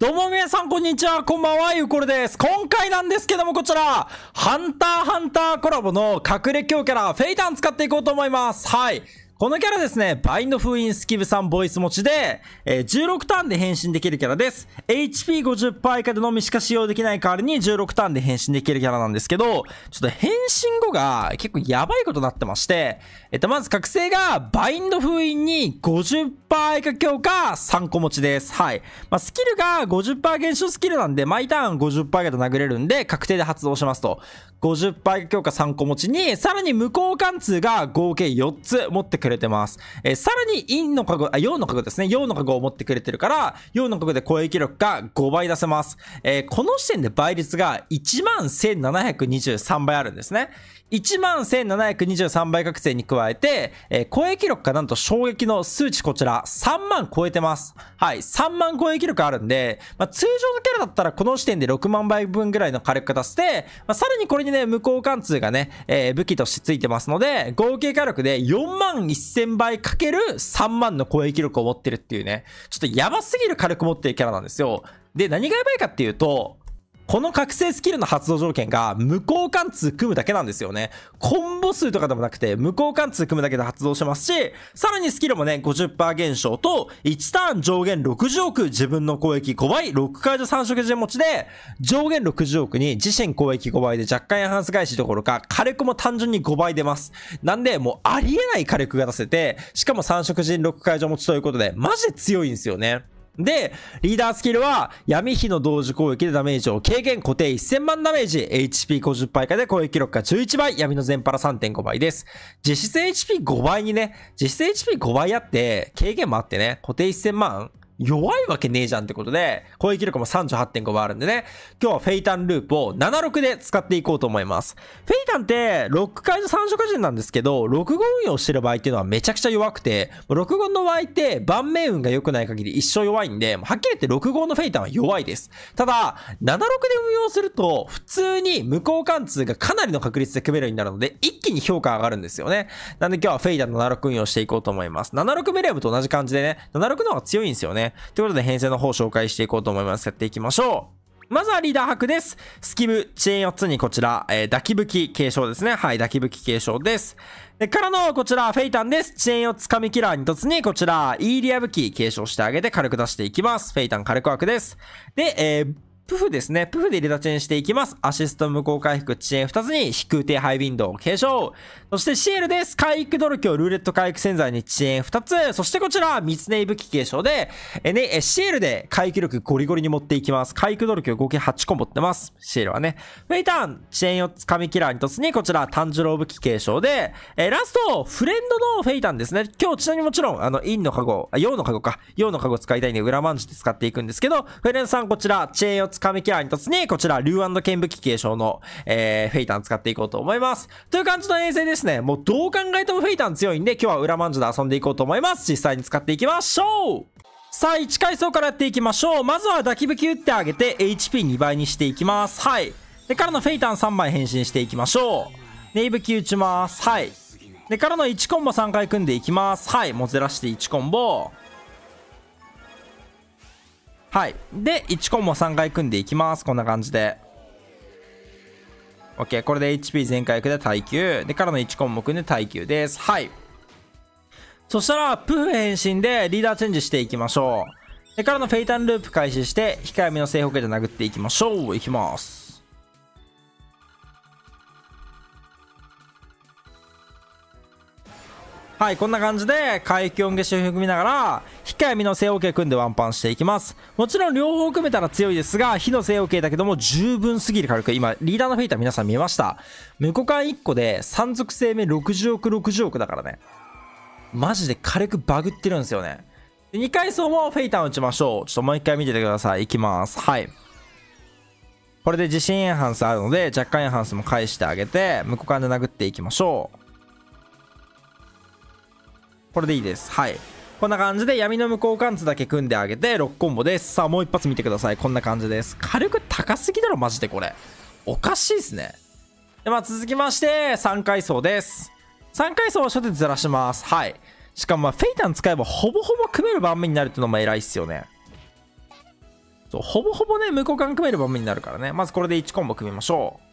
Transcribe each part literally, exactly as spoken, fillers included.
どうも皆さんこんにちは、こんばんは、ゆうこるです。今回なんですけどもこちら、ハンターハンターコラボの隠れ強キャラ、フェイタン使っていこうと思います。はい。このキャラですね、バインド封印スキブさんボイス持ちで、えー、じゅうろくターンで変身できるキャラです。エイチピーごじゅっパーセント 以下でのみしか使用できない代わりにじゅうろくターンで変身できるキャラなんですけど、ちょっと変身後が結構やばいことになってまして、えっと、まず覚醒がバインド封印に ごじゅっパーセント 以下強化さんこ持ちです。はい。まあ、スキルが ごじゅっパーセント 減少スキルなんで、毎ターン ごじゅっパーセント 以下で殴れるんで、確定で発動しますと。ごじゅっパーセント 以下強化さんこ持ちに、さらに無交換通が合計よっつ持ってくれてます。えー、さらに陰の加護、あ、陽の加護ですね。陽の加護を持ってくれてるから、陽の加護で攻撃力がごばい出せます。えー、この時点で倍率が いちまんせんななひゃくにじゅうさん 倍あるんですね。いちまんせんななひゃくにじゅうさん 倍覚醒に加えて、えー、攻撃力がなんと衝撃の数値こちらさんまん超えてます。はい。さんまん攻撃力あるんで、まあ、通常のキャラだったらこの時点でろくまん倍分ぐらいの火力が出せて、まあ、さらにこれにね、無交換通がね、えー、武器としてついてますので、合計火力でよんまんせんばいかけるさんまんの攻撃力を持ってるっていうね、ちょっとやばすぎる火力持ってるキャラなんですよ。で、何がやばいかっていうと、この覚醒スキルの発動条件が無交換通組むだけなんですよね。コンボ数とかでもなくて無交換通組むだけで発動しますし、さらにスキルもね、ごじゅっパーセント 減少と、いちターン上限ろくじゅうおく、自分の攻撃ごばい、ろく解除さん色人持ちで、上限ろくじゅうおくに自身攻撃ごばいで若干エンハンス返しどころか、火力も単純にごばい出ます。なんで、もうありえない火力が出せて、しかもさん色人ろく解除持ちということで、マジで強いんですよね。で、リーダースキルは、闇火の同時攻撃でダメージを軽減固定いっせんまんダメージ、エイチピーごじゅっパーセント 以下で攻撃力がじゅういちばい、闇の全パラ さんてんご 倍です。実質 エイチピーご 倍にね、実質 エイチピーご 倍あって、軽減もあってね、固定いっせんまん、弱いわけねえじゃんってことで、攻撃力も さんじゅうはってんご 倍あるんでね、今日はフェイタンループをななろくで使っていこうと思います。フェイタンって、ろく解除さん色人なんですけど、ろくご運用してる場合っていうのはめちゃくちゃ弱くて、ろくごの場合って、盤面運が良くない限り一生弱いんで、はっきり言ってろくごのフェイタンは弱いです。ただ、ななろくで運用すると、普通に無交換通がかなりの確率で組めるようになるので、一気に評価上がるんですよね。なんで今日はフェイタンななろく運用していこうと思います。ななろくメレームと同じ感じでね、ななろくの方が強いんですよね。ということで編成の方を紹介していこうと思います。やっていきましょう。まずはリーダー伯です。スキブ、遅延よっつにこちら、えー、抱き吹き継承ですね。はい、抱き吹き継承です。で、からのこちら、フェイタンです。遅延よっつ神キラーに突に、こちら、イーリア武器継承してあげて軽く出していきます。フェイタン火力枠です。で、えー、プフですね。プフでリーダーチェーンしていきます。アシスト無効回復、遅延ふたつに、飛空艇ハイウィンドウ継承。そしてシエルです。回復努力をルーレット回復洗剤に遅延ふたつ。そしてこちら、ミツネイ武器継承で、えね、え、シエルで回復力ゴリゴリに持っていきます。回復努力を合計はっこ持ってます。シエルはね。フェイタン、遅延よっつ神キラーに突に、こちら、炭治郎武器継承で、え、ラスト、フレンドのフェイタンですね。今日ちなみにもちろん、あの、陰のカゴ、陽のカゴか。陽のカゴ使いたいんで、裏マンジで使っていくんですけど、フェレンさん、こちら、遅延よっつ神キラーに突に、こちら、竜&剣武器継承の、えー、フェイタン使っていこうと思います。という感じの遠征ですね。もうどう考えてもフェイタン強いんで、今日は裏マンジュで遊んでいこうと思います。実際に使っていきましょう。さあ、いち階層からやっていきましょう。まずは抱き武器打ってあげて、エイチピーに 倍にしていきます。はい。で、からのフェイタンさんまい変身していきましょう。ネイ武器打ちます。はい。で、からのいちコンボさんかい組んでいきます。はい。もうずらしていちコンボ。はい。で、いちコンボさんかい組んでいきます。こんな感じで。OK。これで エイチピー 全回復で耐久。で、からのいちコンボ組んで耐久です。はい。そしたら、プフ変身でリーダーチェンジしていきましょう。で、からのフェイタンループ開始して、控えめの正方形で殴っていきましょう。いきます。はい、こんな感じで、回復音消しを含みながら、控え身の正方形組んでワンパンしていきます。もちろん両方組めたら強いですが、火の正方形だけども十分すぎる火力。今、リーダーのフェイター皆さん見えました。無股間いっこで、三属生命ろくじゅうおく、ろくじゅうおくだからね。マジで火力バグってるんですよね。で、に階層もフェイター打ちましょう。ちょっともういっかい見ててください。いきます。はい。これで自信エンハンスあるので、若干エンハンスも返してあげて、無股間で殴っていきましょう。これでいいです。はい。こんな感じで闇の無効貫通だけ組んであげてろくコンボです。さあもう一発見てください。こんな感じです。火力高すぎだろ、マジでこれ。おかしいですね。で、まあ続きまして、さん階層です。さん階層は初手ずらします。はい。しかもまあフェイタン使えばほぼほぼ組める盤面になるっていうのも偉いっすよね。そう、ほぼほぼね、無効感組める場面になるからね。まずこれでいちコンボ組みましょう。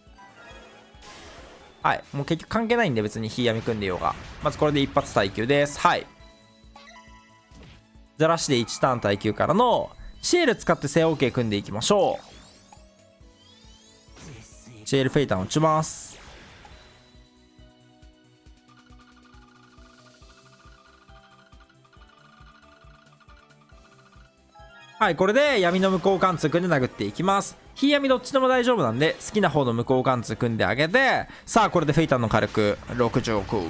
はい。もう結局関係ないんで、別に火闇組んでようが。まずこれで一発耐久です。はい。ザラシでいちターン耐久からの、シエル使って正 OK 組んでいきましょう。シエルフェイタン打ちます。はい、これで闇の無効貫通組んで殴っていきます。火闇どっちでも大丈夫なんで、好きな方の無効貫通組んであげて、さあ、これでフェイタンの火力ろくじゅうろく。火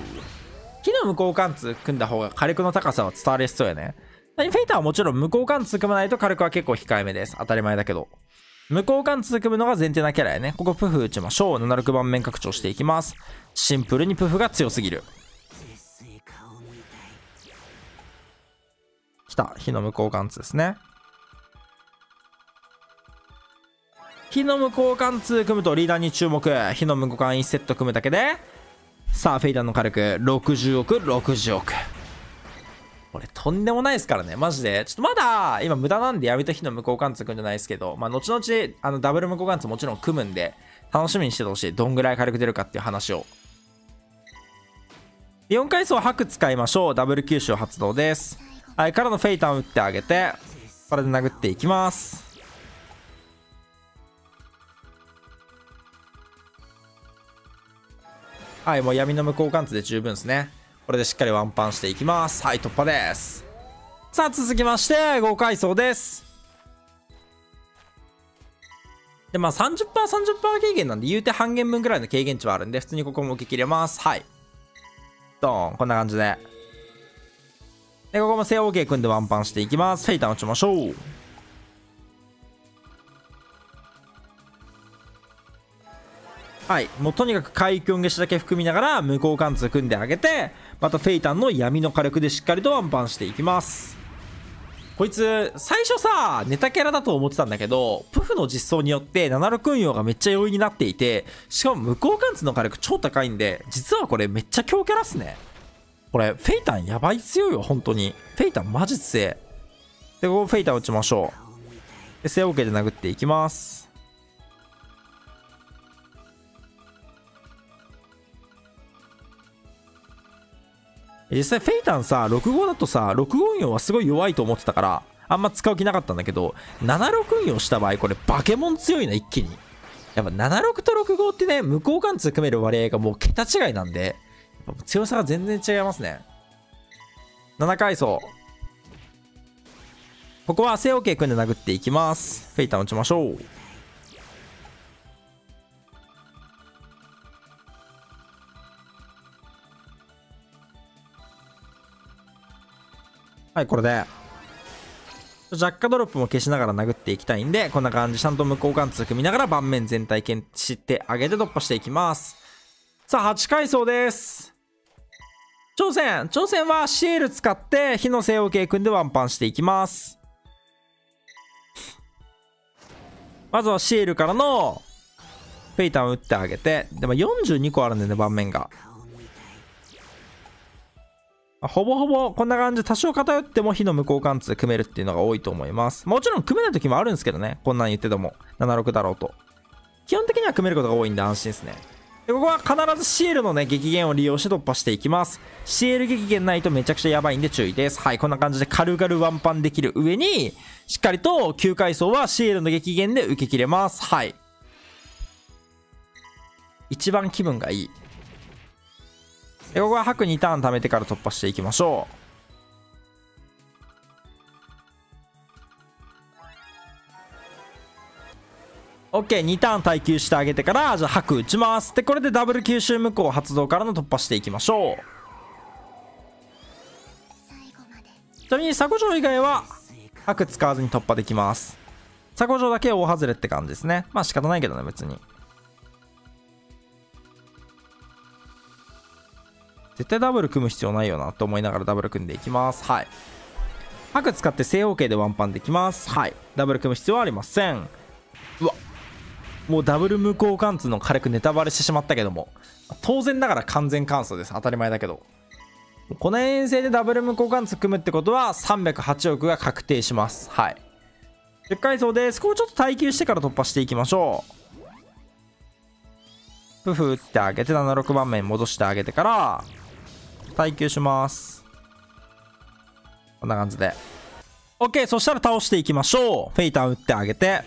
の無効貫通組んだ方が火力の高さは伝わりそうやね。フェイタンはもちろん無効貫通組まないと火力は結構控えめです。当たり前だけど。無効貫通組むのが前提なキャラやね。ここプフ打ちましょう。ななじゅうろくばん面拡張していきます。シンプルにプフが強すぎる。来た、火の無効貫通ですね。火の無効貫通組むとリーダーに注目。火の無効貫いちセット組むだけで、さあフェイダーの火力ろくじゅうおくろくじゅうおく、これとんでもないですからね、マジで。ちょっとまだ今無駄なんで闇と火の無効貫通組んじゃないですけど、まあ後々あのダブル無効貫通もちろん組むんで楽しみにしててほしい。どんぐらい火力出るかっていう話を。よんかい層白使いましょう。ダブル吸収発動です。はい、からのフェイタン打ってあげて、これで殴っていきます。はい、もう闇の無効貫通で十分ですね。これでしっかりワンパンしていきます。はい、突破です。さあ、続きまして、ごかい層です。で、まあ さんじゅっパーセント、さんじゅっパーセント 軽減なんで、言うて半減分くらいの軽減値はあるんで、普通にここも受け切れます。はい。ドーン、こんな感じで。で、ここも正 OK 組んでワンパンしていきます。フェイタン打ちましょう。はい、もうとにかく海峡消しだけ含みながら無効貫通組んであげて、またフェイタンの闇の火力でしっかりとワンパンしていきます。こいつ最初さネタキャラだと思ってたんだけど、プフの実装によってななじゅうろく運用がめっちゃ容易になっていて、しかも無効貫通の火力超高いんで、実はこれめっちゃ強キャラっすね。これフェイタンやばい強いよ本当に。フェイタンマジ強い。でここフェイタン打ちましょう。で正 OK で殴っていきます。実際フェイタンさろくじゅうごだとさろくじゅうご運用はすごい弱いと思ってたからあんま使う気なかったんだけど、ななじゅうろく運用した場合これバケモン強いな一気に。やっぱななじゅうろくとろくじゅうごってね、無効貫通組める割合がもう桁違いなんで、やっぱ強さが全然違いますね。ななかい層、ここは正 OK 組んで殴っていきます。フェイタン打ちましょう。はい、これでジャッカドロップも消しながら殴っていきたいんで、こんな感じちゃんと無効貫通組みながら盤面全体検知してあげて突破していきます。さあはちかい層です。挑戦挑戦はシエル使って火の正 OK 組んでワンパンしていきます。まずはシエルからのフェイタン打ってあげて、でもよんじゅうにこあるんでね盤面が。ほぼほぼこんな感じで多少偏っても火の無効貫通組めるっていうのが多いと思います。もちろん組めない時もあるんですけどね、こんなん言っててもななじゅうろくだろうと基本的には組めることが多いんで安心ですね。でここは必ずシエルのね激減を利用して突破していきます。シエル激減ないとめちゃくちゃやばいんで注意です。はい、こんな感じで軽々ワンパンできる上にしっかりときゅうかい層はシエルの激減で受け切れます。はい、一番気分がいい。でここは白にターン貯めてから突破していきましょう。オーケーに ターン耐久してあげてから、じゃあ白打ちます。でこれでダブル吸収無効発動からの突破していきましょう。ちなみに鎖骨城以外は白使わずに突破できます。鎖骨城だけ大外れって感じですね。まあ仕方ないけどね別に。絶対ダブル組む必要ないよなと思いながらダブル組んでいきます。はい、白使って正方形でワンパンできます。はい、ダブル組む必要はありません。うわ、もうダブル無効貫通の火力ネタバレしてしまったけども、当然ながら完全完走です。当たり前だけど、この遠征でダブル無効貫通組むってことはさんびゃくはちおくが確定します。はい、じゅっ階層です。ここちょっと耐久してから突破していきましょう。プフってあげてななじゅうろくばんめに戻してあげてから耐久します。こんな感じで OK。 そしたら倒していきましょう。フェイター打ってあげて、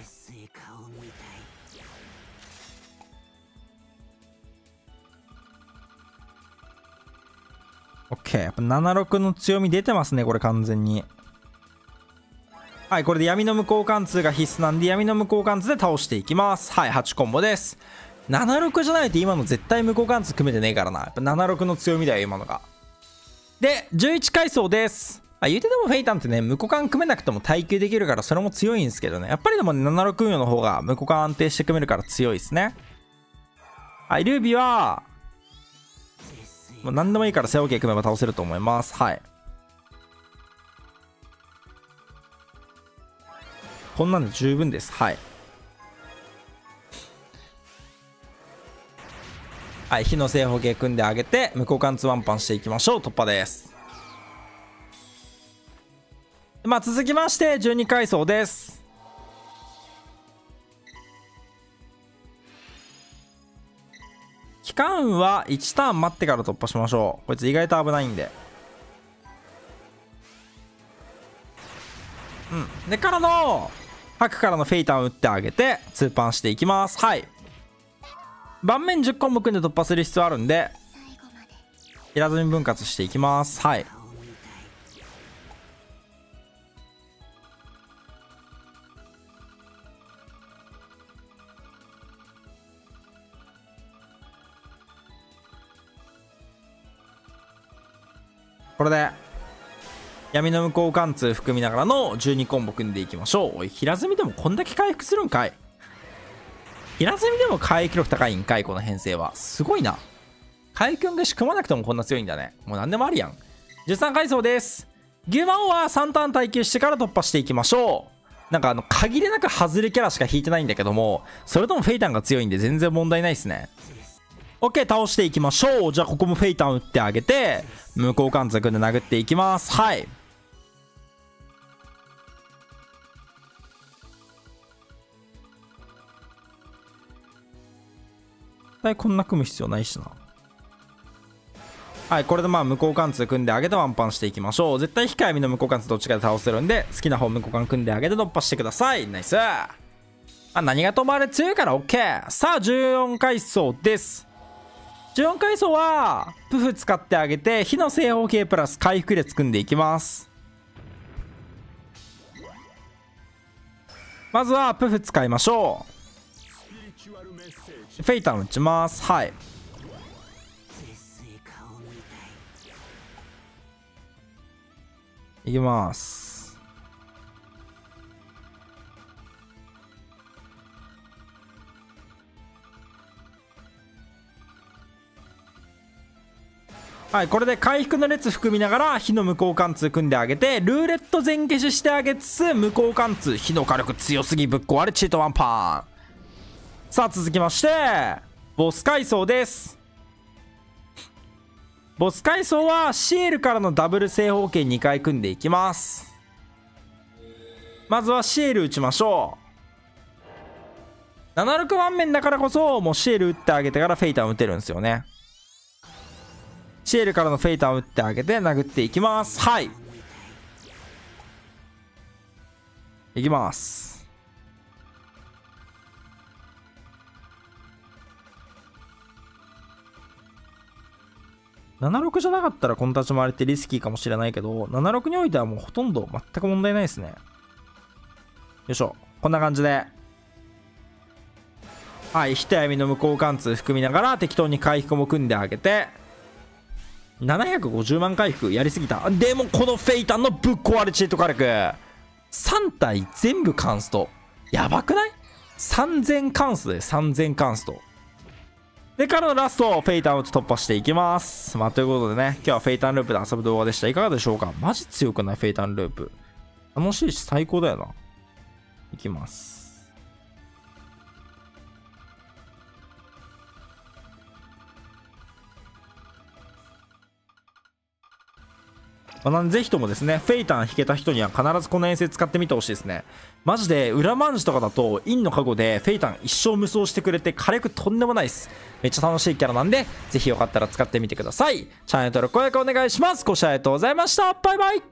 OK。 やっぱななじゅうろくの強み出てますね、これ完全に。はい、これで闇の無効貫通が必須なんで、闇の無効貫通で倒していきます。はい、はちコンボです。ななじゅうろくじゃないと今の絶対無効貫通組めてねえからな。やっぱななじゅうろくの強みだよ、今のが。で、じゅういち階層です。あ、言うてでもフェイタンってね、無効貫組めなくても耐久できるから、それも強いんですけどね。やっぱりでもね、ななじゅうろく運用の方が無効貫安定して組めるから強いですね。はい、ルービーは、もう何でもいいから背負け組めば倒せると思います。はい。こんなんで十分です。はい。はい、火の正方形組んであげて、無効貫通ワンパンしていきましょう。突破です。まあ、続きまして、じゅうに階層です。期間はいちターン待ってから突破しましょう。こいつ意外と危ないんで。うん。で、からの、白からのフェイタンを打ってあげて、ツーパンしていきます。はい。盤面じゅっコンボ組んで突破する必要あるんで、平積み分割していきます。はい。これで、闇の無効貫通含みながらのじゅうにコンボ組んでいきましょう。おい、平積みでもこんだけ回復するんかい。平積みでも回復力高いんかい、この編成は。すごいな。回復力し組まなくてもこんな強いんだね。もう何でもありやん。じゅうさん階層です。牛魔王はさんターン耐久してから突破していきましょう。なんかあの、限りなく外れキャラしか引いてないんだけども、それともフェイタンが強いんで全然問題ないですね。OK、倒していきましょう。じゃあここもフェイタン打ってあげて、無効貫通組んで殴っていきます。はい。こんな組む必要ないしな。はい、これでまあ無効貫通組んであげてワンパンしていきましょう。絶対控え身の無効貫通どっちかで倒せるんで、好きな方無効貫組んであげて突破してください。ナイス。あ、何がともあれ強いから OK。 さあじゅうよん階層です。じゅうよん階層はプフ使ってあげて、火の正方形プラス回復列組んでいきます。まずはプフ使いましょう。フェイタン打ちます。はい。いきます。はい、これで回復の列含みながら火の無効貫通組んであげて、ルーレット全消ししてあげつつ無効貫通。火の火力強すぎ、ぶっ壊れチートワンパン。さあ続きましてボス階層です。ボス階層はシエルからのダブル正方形に回組んでいきます。まずはシエル打ちましょう。ななじゅうろくばんめだからこそもうシエル打ってあげてからフェイタン打てるんですよね。シエルからのフェイタン打ってあげて殴っていきます。はい、いきます。ななじゅうろくじゃなかったらこの立ち回りってリスキーかもしれないけど、ななじゅうろくにおいてはもうほとんど全く問題ないですね。よいしょ。こんな感じで、はい、火と闇の無効貫通含みながら適当に回復も組んであげて、ななひゃくごじゅうまん回復やりすぎた。でもこのフェイタンのぶっ壊れチート火力さん体全部カンストやばくない？ さんぜん カンストでさんぜんカンストで、からのラスト、フェイタンを突破していきます。まあ、ということでね、今日はフェイタンループで遊ぶ動画でした。いかがでしょうか？マジ強くない？フェイタンループ。楽しいし、最高だよな。いきます。ままあ、ぜひともですね、フェイタン弾けた人には必ずこの遠征使ってみてほしいですね。マジで、裏マンジとかだと、インの加護でフェイタン一生無双してくれて、火力とんでもないっす。めっちゃ楽しいキャラなんで、ぜひよかったら使ってみてください。チャンネル登録、高評価お願いします。ご視聴ありがとうございました。バイバイ。